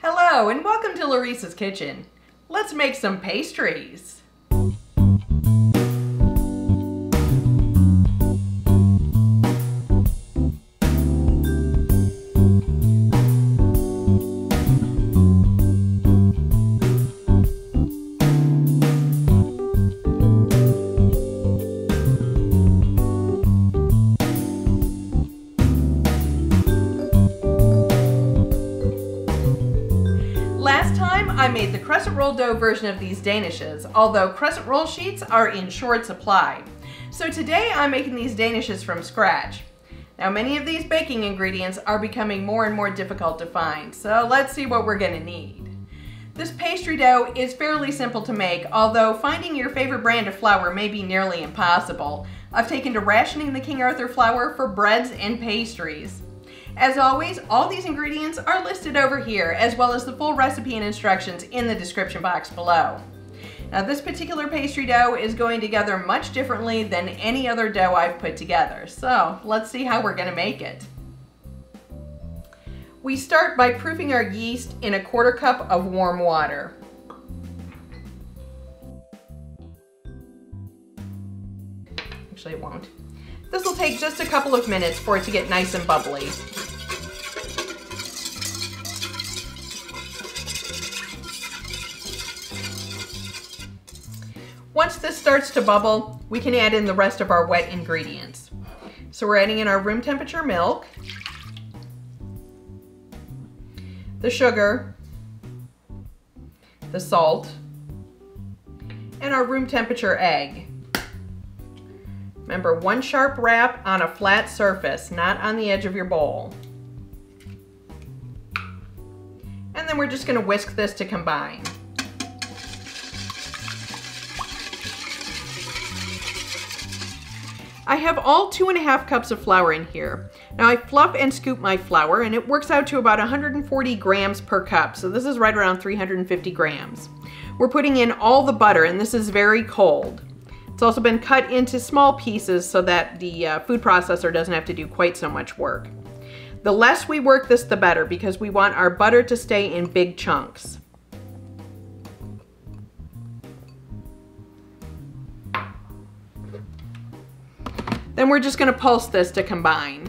Hello and welcome to Laurice's Kitchen. Let's make some pastries. I made the crescent roll dough version of these danishes, although crescent roll sheets are in short supply. So today I'm making these danishes from scratch. Now many of these baking ingredients are becoming more and more difficult to find, so let's see what we're gonna need. This pastry dough is fairly simple to make, although finding your favorite brand of flour may be nearly impossible. I've taken to rationing the King Arthur flour for breads and pastries. As always, all these ingredients are listed over here, as well as the full recipe and instructions in the description box below. Now this particular pastry dough is going together much differently than any other dough I've put together, so let's see how we're going to make it. We start by proofing our yeast in 1/4 cup of warm water. Actually, it won't. This will take just a couple of minutes for it to get nice and bubbly. Once this starts to bubble, we can add in the rest of our wet ingredients. So we're adding in our room temperature milk, the sugar, the salt, and our room temperature egg. Remember, one sharp rap on a flat surface, not on the edge of your bowl. And then we're just going to whisk this to combine. I have all 2.5 cups of flour in here. Now I fluff and scoop my flour, and it works out to about 140 grams per cup, so this is right around 350 grams. We're putting in all the butter, and this is very cold. It's also been cut into small pieces so that the food processor doesn't have to do quite so much work. The less we work this, the better, because we want our butter to stay in big chunks. Then we're just going to pulse this to combine.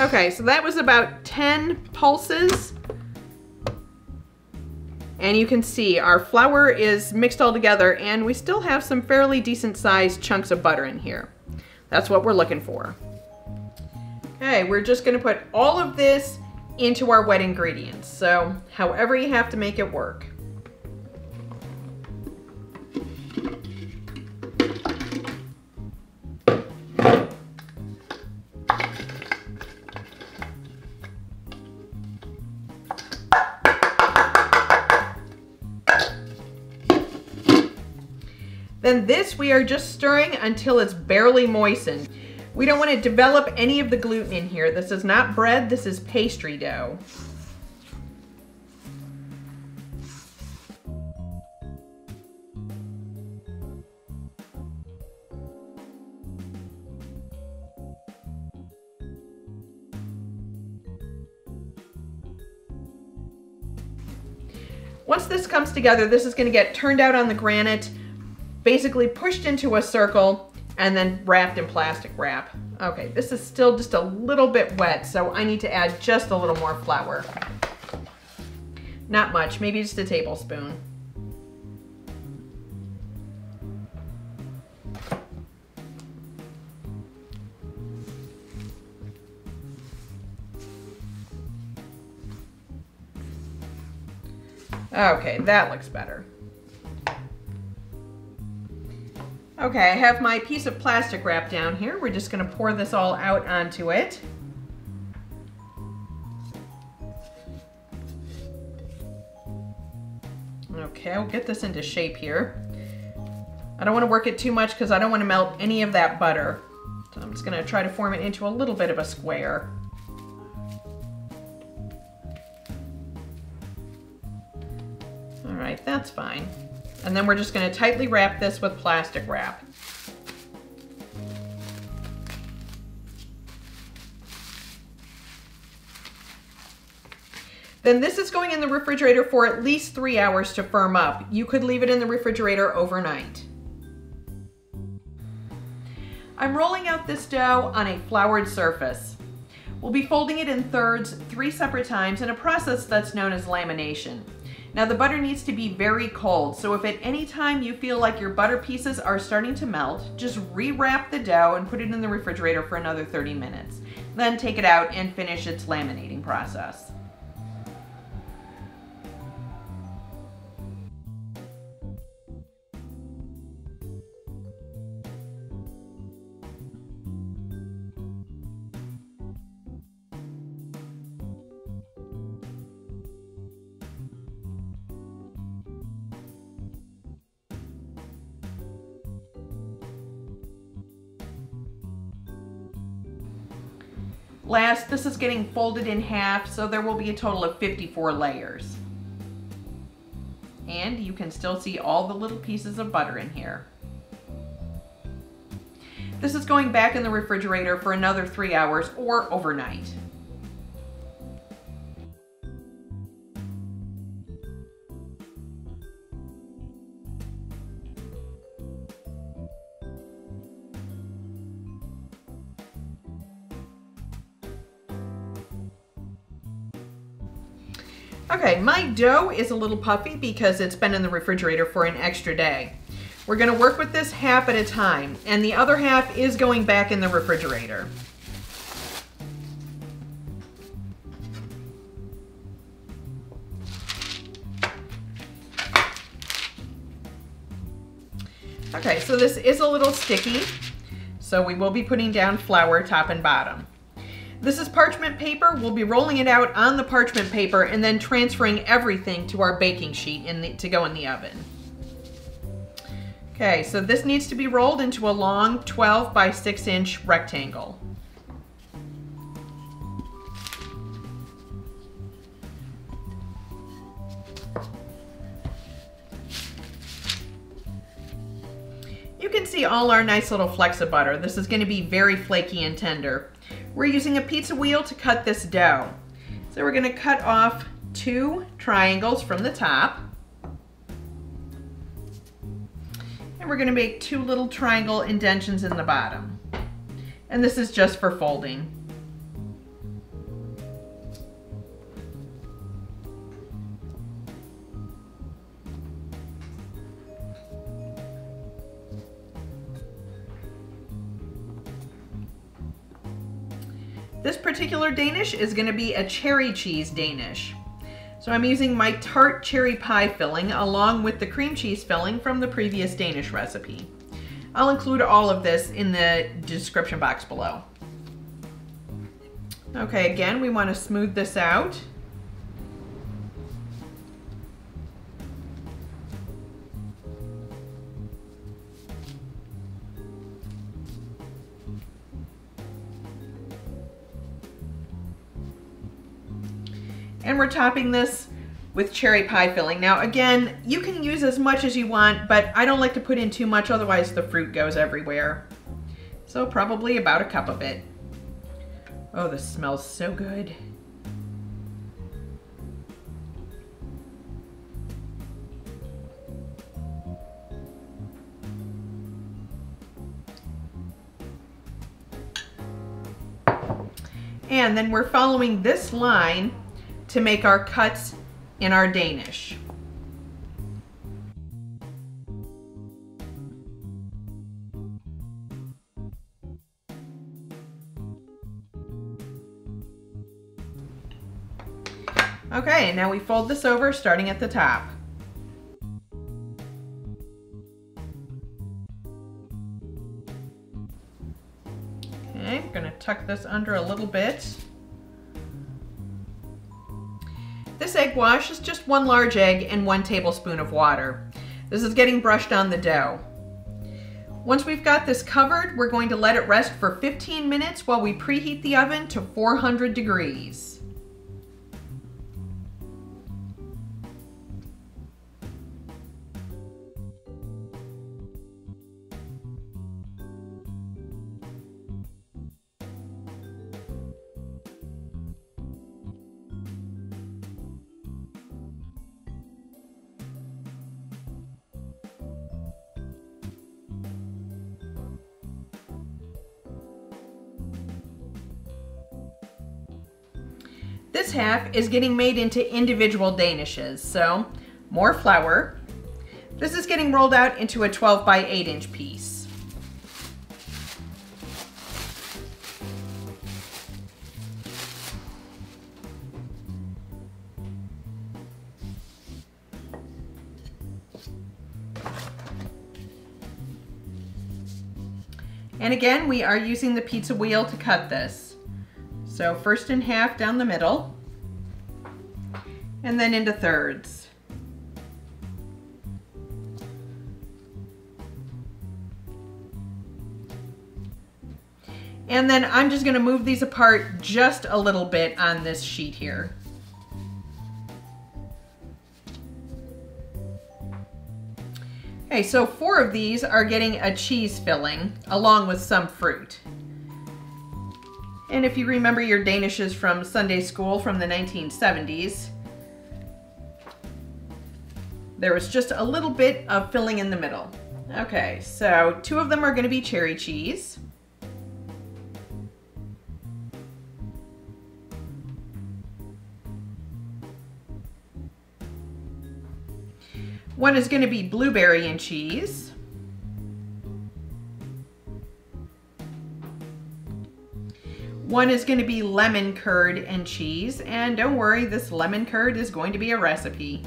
Okay, so that was about 10 pulses, and you can see our flour is mixed all together, and we still have some fairly decent sized chunks of butter in here. That's what we're looking for. Okay, we're just going to put all of this into our wet ingredients, so however you have to make it work. Then this we are just stirring until it's barely moistened. We don't want to develop any of the gluten in here. This is not bread, this is pastry dough. Once this comes together, this is going to get turned out on the granite, basically pushed into a circle and then wrapped in plastic wrap. Okay, this is still just a little bit wet, so I need to add just a little more flour. Not much, maybe just a tablespoon. Okay, that looks better. Okay, I have my piece of plastic wrap down here. We're just going to pour this all out onto it. Okay, I'll get this into shape here. I don't want to work it too much because I don't want to melt any of that butter. So I'm just going to try to form it into a little bit of a square. All right, that's fine. And then we're just going to tightly wrap this with plastic wrap. Then this is going in the refrigerator for at least 3 hours to firm up. You could leave it in the refrigerator overnight. I'm rolling out this dough on a floured surface. We'll be folding it in thirds 3 separate times in a process that's known as lamination. Now the butter needs to be very cold, so if at any time you feel like your butter pieces are starting to melt, just rewrap the dough and put it in the refrigerator for another 30 minutes. Then take it out and finish its laminating process. Last, this is getting folded in half, so there will be a total of 54 layers. And you can still see all the little pieces of butter in here. This is going back in the refrigerator for another 3 hours or overnight. Okay, my dough is a little puffy because it's been in the refrigerator for an extra day. We're going to work with this half at a time, and the other half is going back in the refrigerator. Okay, so this is a little sticky, so we will be putting down flour top and bottom. This is parchment paper. We'll be rolling it out on the parchment paper and then transferring everything to our baking sheet to go in the oven. Okay, so this needs to be rolled into a long 12-by-6-inch rectangle. You can see all our nice little flecks of butter. This is going to be very flaky and tender. We're using a pizza wheel to cut this dough. So we're going to cut off 2 triangles from the top. And we're going to make 2 little triangle indentions in the bottom. And this is just for folding. This particular Danish is going to be a cherry cheese Danish. So I'm using my tart cherry pie filling along with the cream cheese filling from the previous Danish recipe. I'll include all of this in the description box below. Okay, again, we want to smooth this out. And we're topping this with cherry pie filling. Now again, you can use as much as you want, but I don't like to put in too much, otherwise the fruit goes everywhere. So probably about a cup of it. Oh, this smells so good. And then we're following this line to make our cuts in our Danish. Okay, now we fold this over starting at the top. Okay, I'm gonna tuck this under a little bit. This egg wash is just 1 large egg and 1 tablespoon of water. This is getting brushed on the dough. Once we've got this covered, we're going to let it rest for 15 minutes while we preheat the oven to 400 degrees. This half is getting made into individual danishes, so more flour. This is getting rolled out into a 12 by 8 inch piece. And again, we are using the pizza wheel to cut this. So first in half down the middle, and then into thirds. And then I'm just going to move these apart just a little bit on this sheet here. Okay, so 4 of these are getting a cheese filling along with some fruit. And if you remember your danishes from Sunday school from the 1970s, there was just a little bit of filling in the middle. Okay, so 2 of them are going to be cherry cheese. One is going to be blueberry and cheese. One is going to be lemon curd and cheese. And don't worry, this lemon curd is going to be a recipe.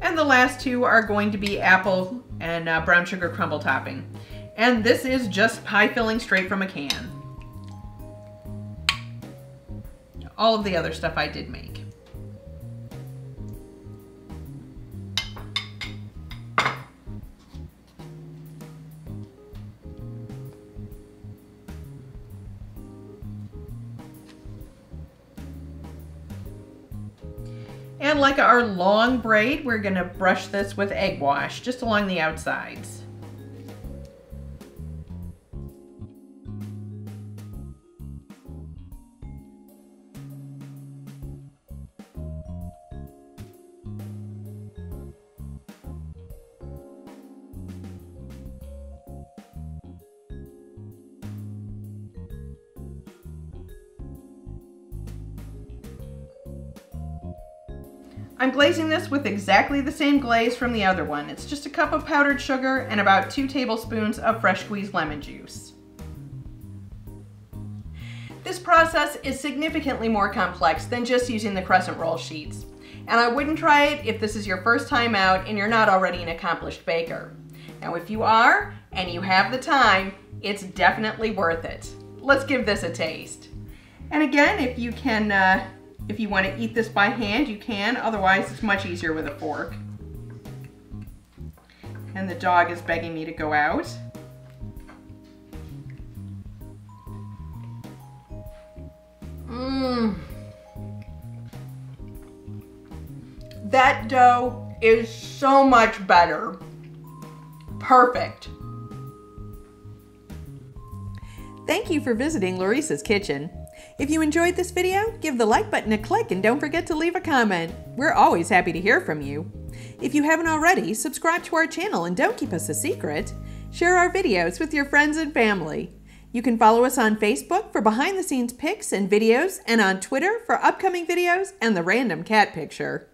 And the last 2 are going to be apple and brown sugar crumble topping. And this is just pie filling straight from a can. All of the other stuff I did make. And like our long braid, we're going to brush this with egg wash just along the outsides. I'm glazing this with exactly the same glaze from the other one. It's just a cup of powdered sugar and about 2 tablespoons of fresh squeezed lemon juice. This process is significantly more complex than just using the crescent roll sheets. And I wouldn't try it if this is your first time out and you're not already an accomplished baker. Now if you are, and you have the time, it's definitely worth it. Let's give this a taste. And again, if you want to eat this by hand, you can. Otherwise, it's much easier with a fork. And the dog is begging me to go out. That dough is so much better. Perfect. Thank you for visiting Laurice's Kitchen. If you enjoyed this video, give the like button a click and don't forget to leave a comment. We're always happy to hear from you. If you haven't already, subscribe to our channel and don't keep us a secret. Share our videos with your friends and family. You can follow us on Facebook for behind the scenes pics and videos and on Twitter for upcoming videos and the random cat picture.